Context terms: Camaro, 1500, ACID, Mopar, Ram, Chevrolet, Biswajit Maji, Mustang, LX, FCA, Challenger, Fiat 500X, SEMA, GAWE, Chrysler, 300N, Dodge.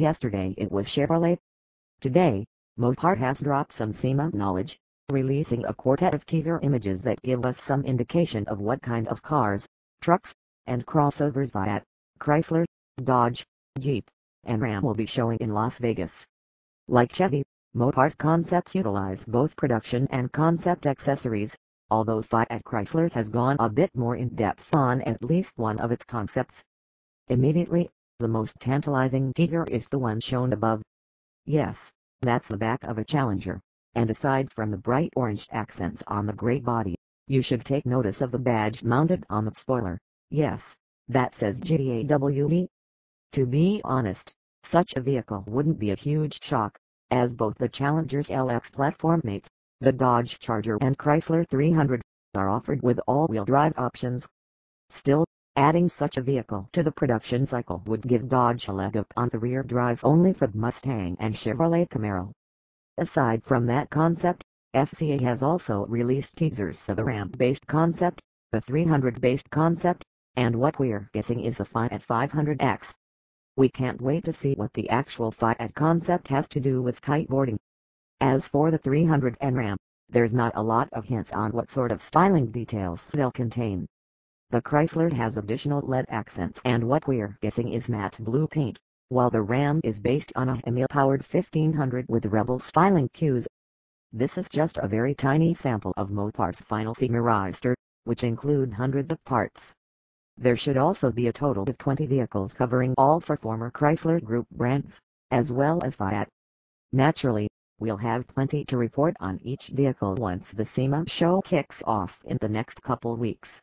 Yesterday it was Chevrolet. Today, Mopar has dropped some SEMA knowledge, releasing a quartet of teaser images that give us some indication of what kind of cars, trucks, and crossovers Fiat, Chrysler, Dodge, Jeep, and Ram will be showing in Las Vegas. Like Chevy, Mopar's concepts utilize both production and concept accessories, although Fiat Chrysler has gone a bit more in-depth on at least one of its concepts. Immediately, the most tantalizing teaser is the one shown above. Yes, that's the back of a Challenger, and aside from the bright orange accents on the grey body, you should take notice of the badge mounted on the spoiler. Yes, that says GAWE. To be honest, such a vehicle wouldn't be a huge shock, as both the Challenger's LX platform mates, the Dodge Charger and Chrysler 300, are offered with all-wheel drive options. Still, adding such a vehicle to the production cycle would give Dodge a leg up on the rear drive only for the Mustang and Chevrolet Camaro. Aside from that concept, FCA has also released teasers of the Ram-based concept, the 300-based concept, and what we're guessing is a Fiat 500X. We can't wait to see what the actual Fiat concept has to do with kiteboarding. As for the 300N Ram, there's not a lot of hints on what sort of styling details they'll contain. The Chrysler has additional lead accents and what we're guessing is matte blue paint, while the Ram is based on a Hemi-powered 1500 with rebel styling cues. This is just a very tiny sample of Mopar's final SEMA roster, which include hundreds of parts. There should also be a total of 20 vehicles covering all four former Chrysler Group brands, as well as Fiat. Naturally, we'll have plenty to report on each vehicle once the SEMA show kicks off in the next couple weeks.